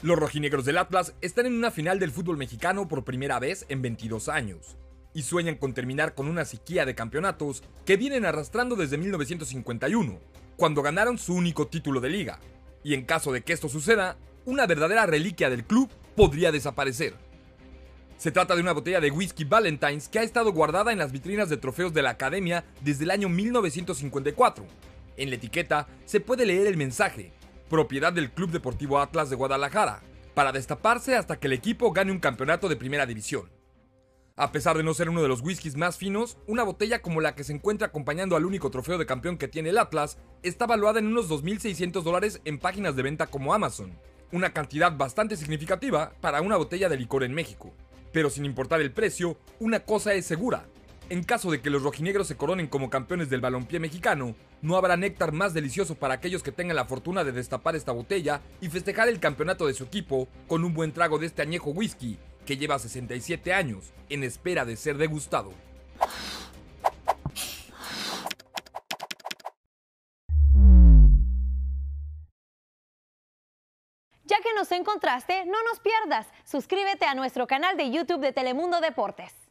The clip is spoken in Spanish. Los rojinegros del Atlas están en una final del fútbol mexicano por primera vez en 22 años y sueñan con terminar con una sequía de campeonatos que vienen arrastrando desde 1951, cuando ganaron su único título de liga, y en caso de que esto suceda, una verdadera reliquia del club podría desaparecer. Se trata de una botella de Whisky Valentine's que ha estado guardada en las vitrinas de trofeos de la academia desde el año 1954. En la etiqueta se puede leer el mensaje: propiedad del Club Deportivo Atlas de Guadalajara, para destaparse hasta que el equipo gane un campeonato de primera división. A pesar de no ser uno de los whiskies más finos, una botella como la que se encuentra acompañando al único trofeo de campeón que tiene el Atlas está valuada en unos $2,600 en páginas de venta como Amazon, una cantidad bastante significativa para una botella de licor en México. Pero sin importar el precio, una cosa es segura: en caso de que los rojinegros se coronen como campeones del balompié mexicano, no habrá néctar más delicioso para aquellos que tengan la fortuna de destapar esta botella y festejar el campeonato de su equipo con un buen trago de este añejo whisky que lleva 67 años en espera de ser degustado. Ya que nos encontraste, no nos pierdas. Suscríbete a nuestro canal de YouTube de Telemundo Deportes.